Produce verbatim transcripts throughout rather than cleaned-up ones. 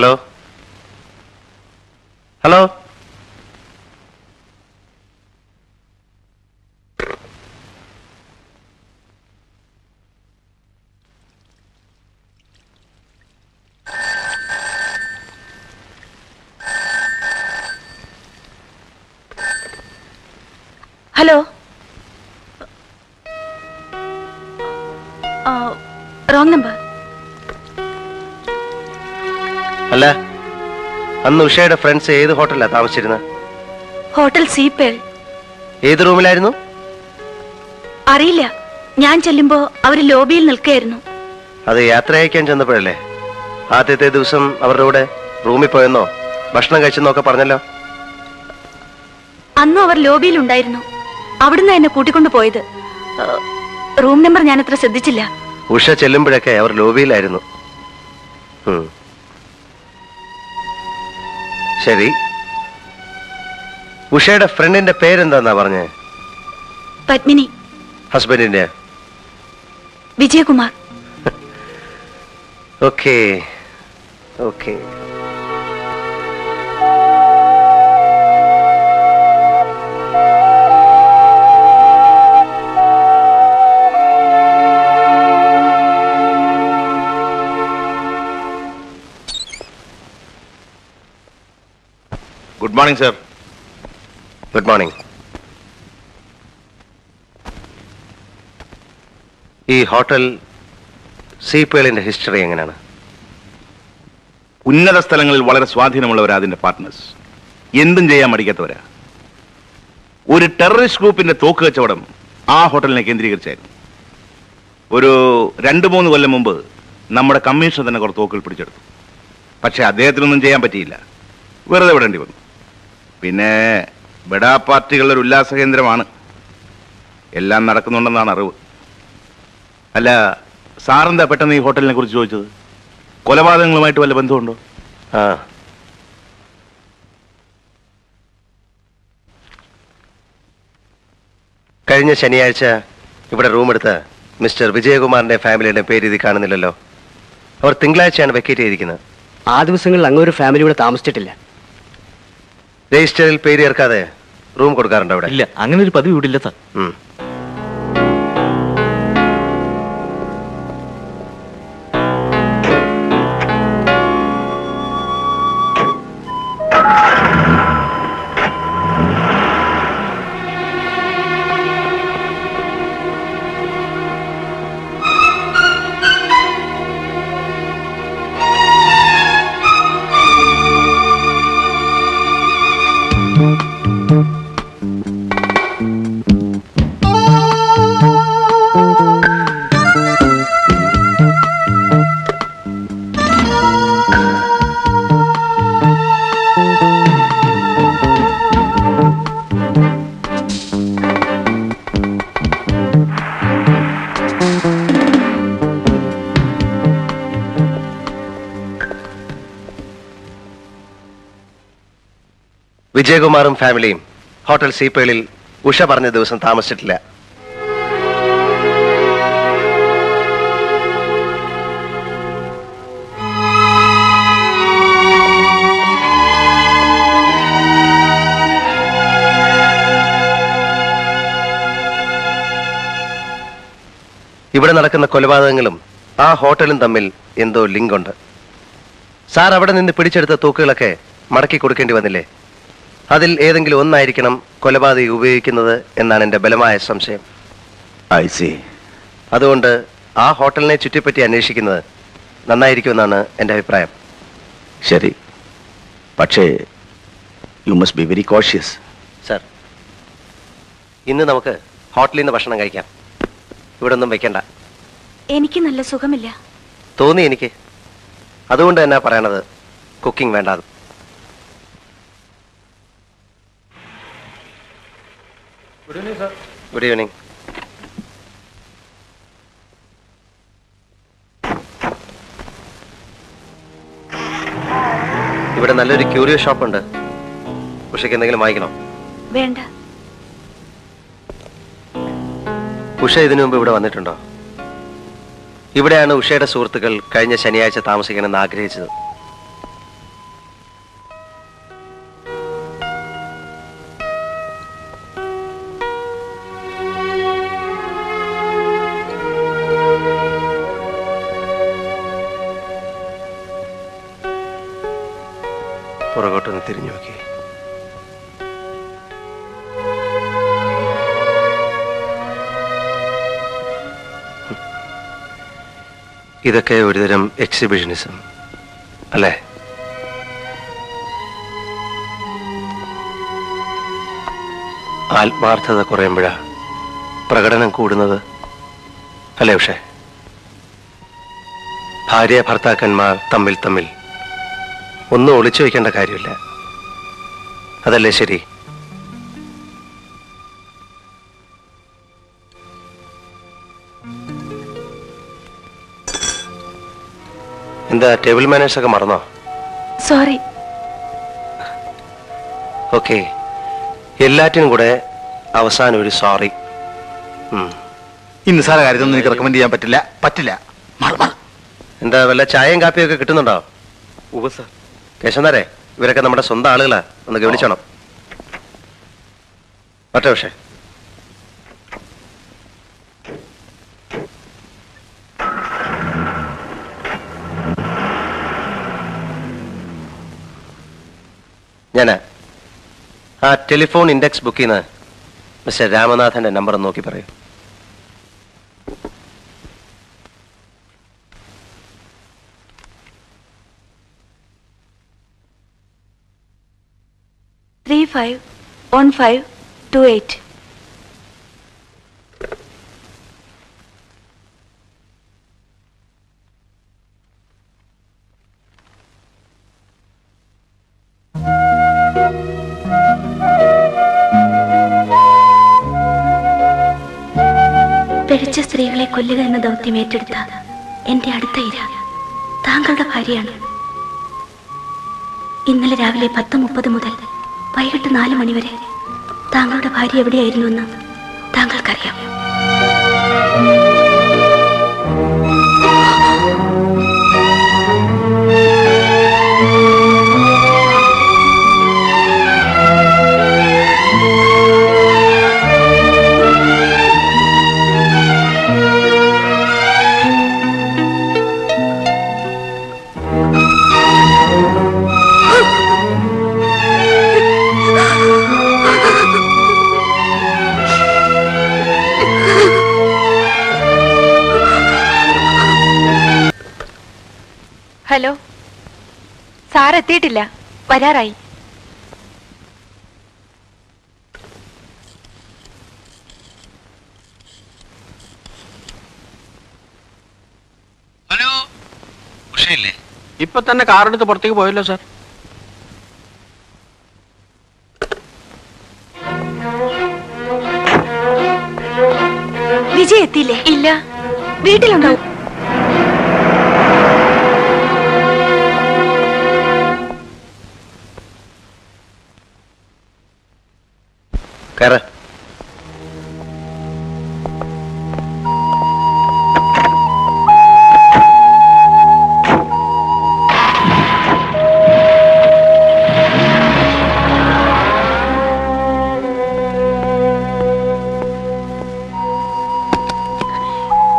Hello hello hello wrong number അല്ല അന്ന് ഉഷയുടെ ഫ്രണ്ട്സ് ഏത് ഹോട്ടലിലാണ് താമസിച്ചിരുന്നത്? ഹോട്ടൽ സീപ്പേൽ. ഏത് റൂമിലായിരുന്നു? അറിയില്ല, ഞാൻ ചെല്ലുമ്പോ അവർ ലോബിയിൽ നിൽക്കുകയായിരുന്നു. അത് യാത്രയക്കാൻ ചെന്നപ്പോഴല്ലേ? ആദ്യത്തെ ദിവസം അവരുടെ കൂടെ റൂമിൽ പോയെന്നോ ഭക്ഷണം കഴിച്ചെന്നൊക്കെ പറഞ്ഞല്ലോ. അന്നും അവർ ലോബിയിൽ ഉണ്ടായിരുന്നു, അവിടുന്ന് എന്നെ കൂട്ടിക്കൊണ്ടു പോയത്. റൂം നമ്പർ ഞാൻ അത്ര ശ്രദ്ധിച്ചില്ല. ഉഷ ചെല്ലുമ്പോഴൊക്കെ അവർ ലോബിയിലായിരുന്നു. ശരി, ഉഷയുടെ ഫ്രണ്ടിന്റെ പേരെന്താന്നാ പറഞ്ഞേ? പത്മിനി. ഹസ്ബൻഡിന്റെ? Vijayakumar. Okay okay. Good morning, sir. Good morning. This hotel C P L history is what? Unnada sthalangalil valare swadhinamullavar adinte partners. Endum cheyan madikathavara. Oru terrorist group inde thoku kachavadam aa hotel ne kendreekirichayirunnu. Oru rendu moonu kollam munbu nammada commissioner thanne kor thokil pidicheduthu. Pakshe adheyathinonnum cheyan pattiyilla. വെറുതെ വിടേണ്ടി വന്നു. പിന്നെ ബെഡാ പാർട്ടികളുടെ ഉല്ലാസ കേന്ദ്രമാണ്, എല്ലാം നടക്കുന്നുണ്ടെന്നാണ് അറിവ്. അല്ല സാറെന്താ പെട്ടെന്ന് ഈ ഹോട്ടലിനെ കുറിച്ച് ചോദിച്ചത്? കൊലപാതകങ്ങളുമായിട്ട് വല്ല ബന്ധമുണ്ടോ? ആ, കഴിഞ്ഞ ശനിയാഴ്ച ഇവിടെ റൂമെടുത്ത മിസ്റ്റർ വിജയകുമാറിന്റെ ഫാമിലിയുടെ പേര് ഇത് കാണുന്നില്ലല്ലോ. അവർ തിങ്കളാഴ്ചയാണ് വെക്കേറ്റ് ചെയ്തിരിക്കുന്നത്. ആ ദിവസങ്ങളിൽ അങ്ങൊരു ഫാമിലി ഇവിടെ താമസിച്ചിട്ടില്ല. രജിസ്റ്ററിൽ പേര് ചേർക്കാതെ റൂം കൊടുക്കാറുണ്ടോ അവിടെ? ഇല്ല, അങ്ങനെ ഒരു പതിവ് ഇവിടെ ഇല്ല സാർ. വിജയകുമാറും ഫാമിലിയും ഹോട്ടൽ സീപ്പേളിൽ ഉഷ പറഞ്ഞ ദിവസം താമസിച്ചിട്ടില്ല. ഇവിടെ നടക്കുന്ന കൊലപാതകങ്ങളും ആ ഹോട്ടലും തമ്മിൽ എന്തോ ലിങ്ക് ഉണ്ട്. സാർ അവിടെ നിന്ന് പിടിച്ചെടുത്ത തൂക്കുകളൊക്കെ മടക്കി കൊടുക്കേണ്ടി വന്നില്ലേ? അതിൽ ഏതെങ്കിലും ഒന്നായിരിക്കണം കൊലപാതകി ഉപയോഗിക്കുന്നത് എന്നാണ് എൻ്റെ ബലമായ സംശയം. I see. അതുകൊണ്ട് ആ ഹോട്ടലിനെ ചുറ്റിപ്പറ്റി അന്വേഷിക്കുന്നത് നന്നായിരിക്കുമെന്നാണ് എൻ്റെ അഭിപ്രായം. ശരി, പക്ഷേ you must be very cautious. Sir, ഇന്ന് നമുക്ക് ഹോട്ടലിൽ നിന്ന് ഭക്ഷണം കഴിക്കാം, ഇവിടെ ഒന്നും വെക്കണ്ട. എനിക്ക് നല്ല സുഖമില്ല തോന്നി എനിക്ക്, അതുകൊണ്ട് തന്നെ പറയണത് കുക്കിംഗ് വേണ്ടാതെ. Good evening, sir. Good evening. ഇവിടെ നല്ലൊരു ക്യൂരിയോ ഷോപ്പ് ഉണ്ട്, ഉഷയ്ക്ക് എന്തെങ്കിലും വാങ്ങിക്കണോ? വേണ്ട. ഉഷ ഇതിനു മുമ്പ് ഇവിടെ വന്നിട്ടുണ്ടോ? ഇവിടെയാണ് ഉഷയുടെ സുഹൃത്തുക്കൾ കഴിഞ്ഞ ശനിയാഴ്ച താമസിക്കണമെന്ന് ആഗ്രഹിച്ചത്. പുറകോട്ടൊന്ന് തിരിഞ്ഞു നോക്കി. ഇതൊക്കെ ഒരുതരം എക്സിബിഷനിസം അല്ലേ? ആത്മാർത്ഥത കുറയുമ്പോഴാ പ്രകടനം കൂടുന്നത് അല്ലേ? പക്ഷേ ഭാര്യ ഭർത്താക്കന്മാർ തമ്മിൽ തമ്മിൽ ഒന്നും ഒളിച്ചു വയ്ക്കേണ്ട കാര്യമില്ല, അതല്ലേ ശരി? എന്താ ടേബിൾ മാനേഴ്സ് ഒക്കെ മറന്നോ? സോറി. ഓക്കെ, എല്ലാറ്റിനും കൂടെ അവസാനം ഒരു സോറി. ഇന്ന് സാറേ കാര്യത്തൊന്നും എനിക്ക് റെക്കമെൻഡ് ചെയ്യാൻ പറ്റില്ല, പറ്റില്ല. എന്താ വല്ല ചായയും കാപ്പിയും ഒക്കെ കിട്ടുന്നുണ്ടോ? ഉപ സാർ. കേശവനാരെ, ഇവരൊക്കെ നമ്മുടെ സ്വന്തം ആളുകളാ, ഒന്ന് ഗവനിച്ചോണം. ഒറ്റ പക്ഷേ ഞാനാ ആ ടെലിഫോൺ ഇൻഡെക്സ് ബുക്ക് ചെയ്യുന്ന മിസ്റ്റർ രാമനാഥന്റെ നമ്പർ നോക്കി പറയൂ. Three five one five two eight. പിഴച്ച സ്ത്രീകളെ കൊല്ലുക എന്ന ദൗത്യം ഏറ്റെടുത്ത എന്റെ അടുത്ത ഇര താങ്കളുടെ ഭാര്യയാണ്. ഇന്നലെ രാവിലെ പത്ത് മുപ്പത് മുതൽ വൈകിട്ട് നാല് മണിവരെ താങ്കളുടെ ഭാര്യ എവിടെയായിരുന്നുവെന്ന് താങ്കൾക്കറിയാം. ഹലോ, സാറെത്തിയിട്ടില്ല, വരാറായി. ഹലോ, ഉഷയില്ലേ? ഇപ്പൊ തന്നെ കാറെടുത്ത് പുറത്തേക്ക് പോയല്ലോ സാർ. വിജയ് എത്തിയില്ലേ? ഇല്ല, വീട്ടിലുണ്ടാവും. കയറ.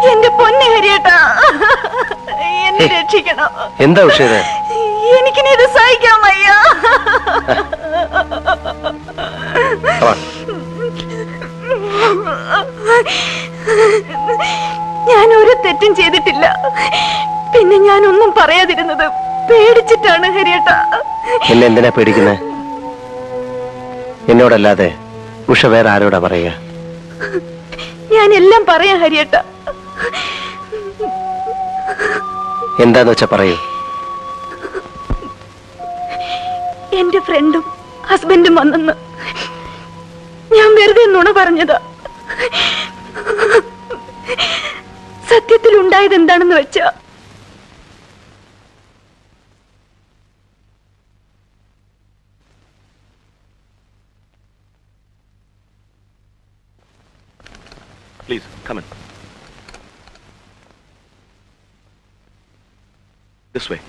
എന്റെ പൊന്നു ഹരിയേട്ടാ, എന്നെ രക്ഷിക്കണം. എന്താ വിഷയം? എനിക്കിനി ഇത് സഹിക്കാം അയ്യാ. ഞാൻ ഒരു തെറ്റും ചെയ്തിട്ടില്ല, പിന്നെ ഞാൻ ഒന്നും പറയാതിരുന്നത് പേടിച്ചിട്ടാണ് ഹരിയേട്ടാ. എന്നെ എന്തിനാ പേടിക്കുന്നേ? എന്നോടല്ലാതെ ഉഷ വേറെ ആരോടാ പറയുക? ഞാൻ എല്ലാം പറയാ ഹരിയേട്ടാ. എന്താന്ന് വെച്ചാ പറയൂ. എന്റെ ഫ്രണ്ടും ഹസ്ബൻഡും വന്നെന്ന് ഞാൻ വെറുതെ നുണ പറഞ്ഞതാ. സത്യത്തിൽ ഉണ്ടായത് എന്താണെന്ന് വെച്ചാ please come in this way.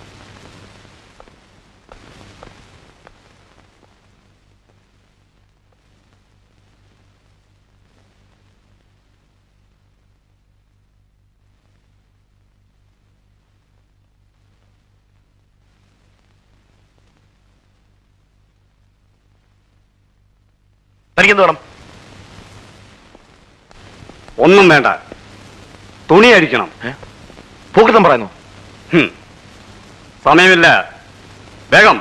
തനിക്കെന്തോണം? ഒന്നും വേണ്ട, തുണി അടിക്കണം. പൂക്കൃതം പറയുന്നു. സമയമില്ല, വേഗം.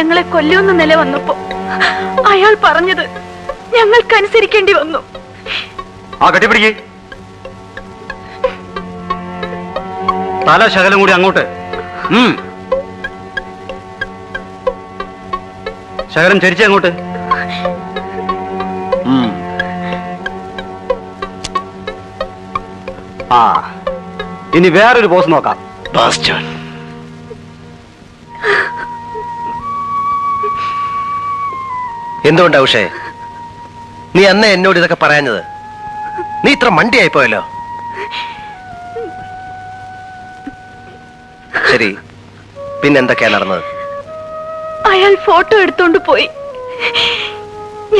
ഞങ്ങളെ കൊല്ലുമെന്ന് നില വന്നപ്പോ അയാൾ പറഞ്ഞത് ഞങ്ങൾക്ക് അനുസരിക്കേണ്ടി വന്നു. ആ കെട്ടിപ്പിടിക്ക്, തല ശകലം കൂടി അങ്ങോട്ട്, ശകലം ചരിച്ച് അങ്ങോട്ട്. ആ ഇനി വേറൊരു പോസ് നോക്കാം. എന്തുകൊണ്ടാ ഉഷേ നീ അന്ന് എന്നോട് ഇതൊക്കെ പറയാഞ്ഞത്? നീ ഇത്ര മണ്ടിയായി പോയല്ലോ. ശരി, പിന്നെന്തൊക്കെയാ നടന്നത്? അയാൾ ഫോട്ടോ എടുത്തോണ്ട് പോയി,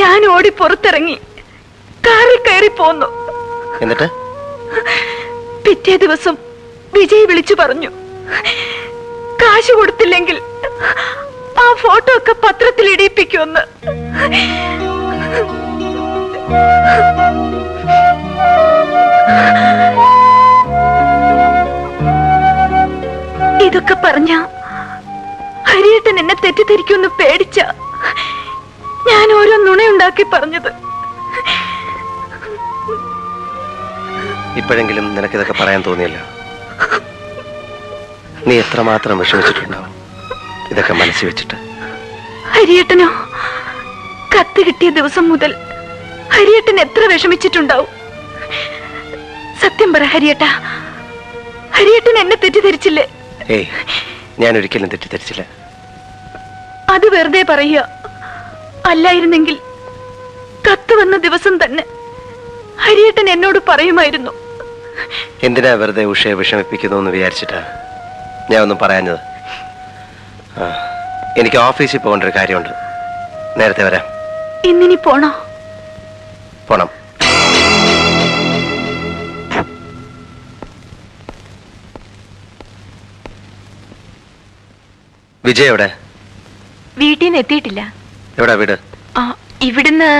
ഞാൻ ഓടി പുറത്തിറങ്ങി കാറിൽ കയറി പോന്നു. എന്നിട്ട് പിറ്റേ ദിവസം വിജയ് വിളിച്ചു പറഞ്ഞു, കാശ് കൊടുത്തില്ലെങ്കിൽ ആ ഫോട്ടോ ഒക്കെ പത്രത്തിൽ ഇടിയിപ്പിക്കുമെന്ന്. ഇതൊക്കെ പറഞ്ഞ ഹരിയേട്ടൻ എന്നെ തെറ്റിദ്ധരിക്കുമെന്ന് പേടിച്ച ഞാൻ ഓരോ നുണയുണ്ടാക്കി പറഞ്ഞത്. ഇപ്പോഴെങ്കിലും നിനക്കിതൊക്കെ പറയാൻ തോന്നിയല്ലോ. നീ എത്രമാത്രം വിഷമിച്ചിട്ടുണ്ടാവും ഇതൊക്കെ മനസ്സിൽ വെച്ചിട്ട്. ഹരിയേട്ടനോ കത്ത് കിട്ടിയ ദിവസം മുതൽ ഹരിയേട്ടൻ എത്ര വിഷമിച്ചിട്ടുണ്ടാവും. സത്യം പറ ഹരിയേട്ട, ഹരിയേട്ടൻ എന്നെ തെറ്റിദ്ധരിച്ചില്ലേ? ഏയ്, ഞാൻ ഒരിക്കലും തെറ്റിദ്ധരിച്ചില്ല. അത് വെറുതെ പറയുക. അല്ലായിരുന്നെങ്കിൽ കത്ത് വന്ന ദിവസം തന്നെ ഹരിയേട്ടൻ എന്നോട് പറയുമായിരുന്നു. എന്തിനാ വെറുതെ ഉഷയെ വിഷമിപ്പിക്കുന്നു എന്ന് വിചാരിച്ചിട്ടാ ഞാൻ ഒന്നും പറയാഞ്ഞത്. എനിക്ക് ഓഫീസിൽ പോകേണ്ട ഒരു കാര്യമുണ്ട്, നേരത്തെ വരാം. ഇന്നിനി പോണോ? പോണം. വിജയ് എവിടെ? വീട്ടിൽ നിന്ന് എത്തിയിട്ടില്ല. എവിടാ വീട്? ഇവിടുന്ന്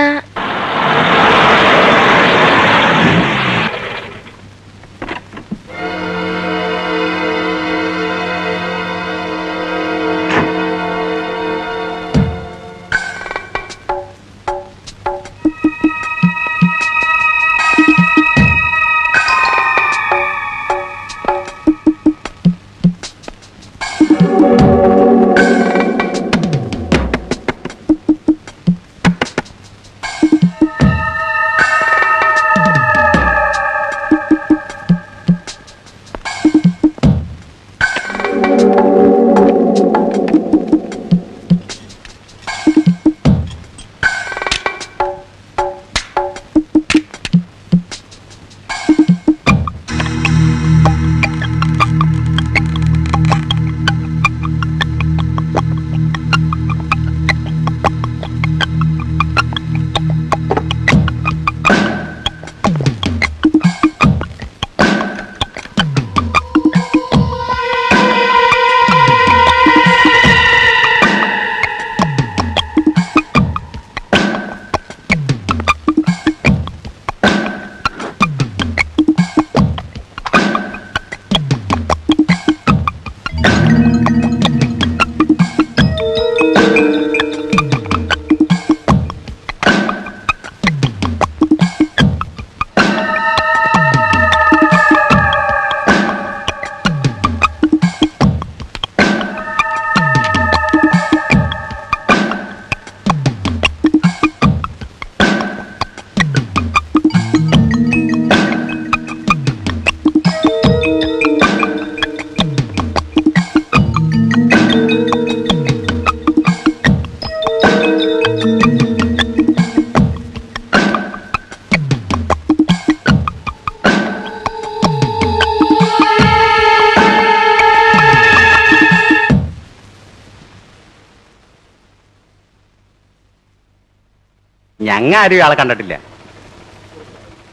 ഞങ്ങൾ ആരും ഇയാളെ കണ്ടിട്ടില്ല.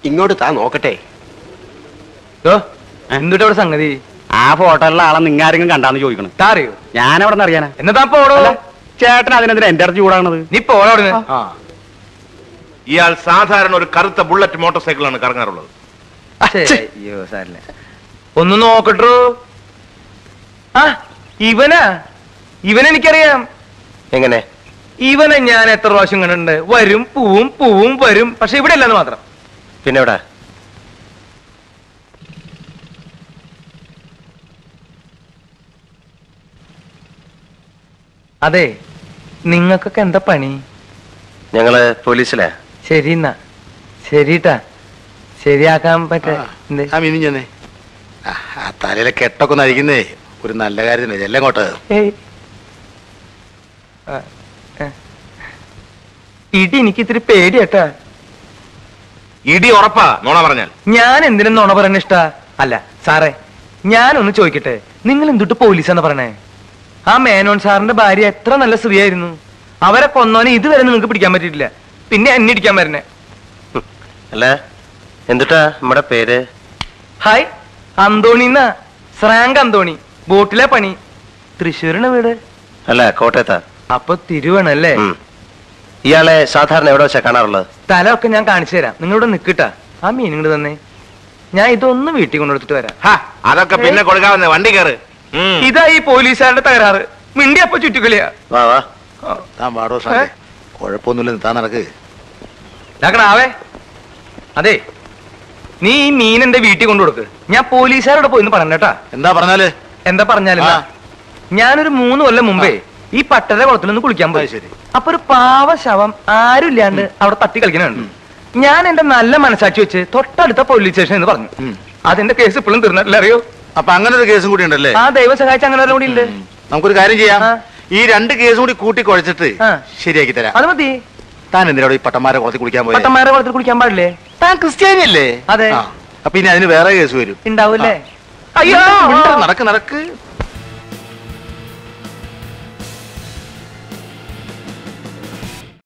ഇങ്ങോട്ട് താ നോക്കട്ടെ. എന്നിട്ട് അവിടെ സംഗതി ആ ഫോട്ടോയിലുള്ള ആളെ നിങ്ങൾ ആരെങ്കിലും കണ്ടാന്ന് ചോദിക്കണം. താറിയോ? ഞാൻ അവിടെ നിന്ന് അറിയാനാ. എന്നതാ ചേട്ടൻ അതിനെതിരെ എന്റെ അടുത്ത് ചൂടാണത്. നീ പോടാ. ഇയാൾ സാധാരണ ഒരു കറുത്ത ബുള്ളറ്റ് മോട്ടോർ സൈക്കിളാണ് കറങ്ങാറുള്ളത്. ഒന്ന് നോക്കട്ടോ. ആ ഇവനാ, ഇവനെനിക്കറിയാം. എങ്ങനെ? ഇവനെ ഞാൻ എത്ര പ്രാവശ്യം കണ്ടിട്ടുണ്ട്. വരും പൂവും പൂവും വരും, പക്ഷെ ഇവിടെ അല്ലാന്ന് മാത്രം. പിന്നെ എവിടെ? അതെ, നിങ്ങൾക്കൊക്കെ എന്താ പണി? ഞങ്ങള് പോലീസിലാ. ശരി എന്നാ, ശരിട്ടാ, ശരിയാക്കാൻ പറ്റും. തലയിലെ കെട്ടൊക്കെ ഒന്ന് അഴിക്കുന്നേ ഒരു നല്ല കാര്യത്തിന്. എല്ലാം കോട്ട് ഇടി എനിക്ക് ഇത്തിരി പേടിയാട്ടാ. ഇടി ഉറപ്പാ നോണ പറഞ്ഞാൽ? ഞാൻ എന്തിനും നോണ പറയണ ഇഷ്ടാ. അല്ല സാറേ, ഞാനൊന്ന് ചോദിക്കട്ടെ, നിങ്ങൾ എന്തുട്ട് പോലീസാന്ന് പറഞ്ഞേ? ആ മേനോൻ സാറിന്റെ ഭാര്യ എത്ര നല്ല സ്ത്രീയായിരുന്നു. അവരെ കൊന്നോനെ ഇതുവരെ നിങ്ങൾക്ക് പിടിക്കാൻ പറ്റിയിട്ടില്ല, പിന്നെ എന്നെ ഇടിക്കാൻ വരണേ. അല്ല എന്തുട്ടാ നമ്മുടെ പേര്? ഹായ്, അന്തോണിന്നാ. സ്രാങ്ക് അന്തോണി. ബോട്ടിലെ പണി. തൃശ്ശൂരിന് വീട്? അല്ല കോട്ടയത്താ. അപ്പൊ തിരുവണല്ലേ. ഇയാളെ സാധാരണ എവിടെ വെച്ചാ കാണാറുള്ളത്? സ്ഥലമൊക്കെ ഞാൻ കാണിച്ചു തരാം, നിങ്ങളിവിടെ നിൽക്കിട്ടാ. ആ മീൻ ഇങ്ങോട്ട് തന്നെ, ഞാൻ ഇതൊന്നും വീട്ടിൽ കൊണ്ടെടുത്തിട്ട് വരാം. അതൊക്കെ പിന്നെ കൊടുക്കാവുന്ന വണ്ടി കയറ്. ഇതാ ഈ പോലീസുകാരുടെ തകരാറ്, മിണ്ടി അപ്പൊ ചുറ്റുകളിയാ. കുഴപ്പമൊന്നുമില്ലേ? അതെ, നീ ഈ മീൻ എന്റെ വീട്ടിൽ കൊണ്ടു കൊടുക്ക്. ഞാൻ പോലീസുകാരോട് പോയിന്ന് പറഞ്ഞേട്ടാ. എന്താ പറഞ്ഞാല്? എന്താ പറഞ്ഞാല് ഞാനൊരു മൂന്ന് കൊല്ലം മുമ്പേ ഈ പട്ടര കുളത്തിലൊന്ന് കുളിക്കാൻ പോയി. ശരി. അപ്പൊ ഒരു പാവ ശവം ആരും ഇല്ലാണ്ട് അവിടെ തട്ടി കളിക്കണുണ്ട്. ഞാൻ എന്റെ നല്ല മനസാക്ഷി വെച്ച് തൊട്ടടുത്ത പോലീസ് സ്റ്റേഷൻ എന്ന് പറഞ്ഞു. അതിന്റെ കേസ് ഇപ്പോഴും തീർന്നിട്ടില്ല, അറിയോ? അപ്പൊ അങ്ങനെ ഒരു കേസും കൂടി ഉണ്ടല്ലേ? ആ ദൈവം സഹായിച്ച അങ്ങനെ ഒരു കൂടി ഉണ്ട്. നമുക്കൊരു കാര്യം ചെയ്യാം, ഈ രണ്ട് കേസും കൂടി കൂട്ടി കുഴച്ചിട്ട് ശരിയാക്കി തരാം. അത് മതി. താൻ എന്തിനാ ഈ പട്ടമാരെ കുളത്തിൽ കുളിക്കാൻ പോയി? പട്ടമാരെ കുളത്തിൽ കുളിക്കാൻ പാടില്ലേ? താൻ ക്രിസ്ത്യാനിയല്ലേ? അതെ. അപ്പൊ ഇനി അതിന് വേറെ കേസ് വരും, ഉണ്ടാവൂല്ലേ? അയ്യോ, നടക്ക് നടക്ക്.